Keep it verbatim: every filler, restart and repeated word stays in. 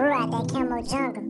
We're at that camo jungle.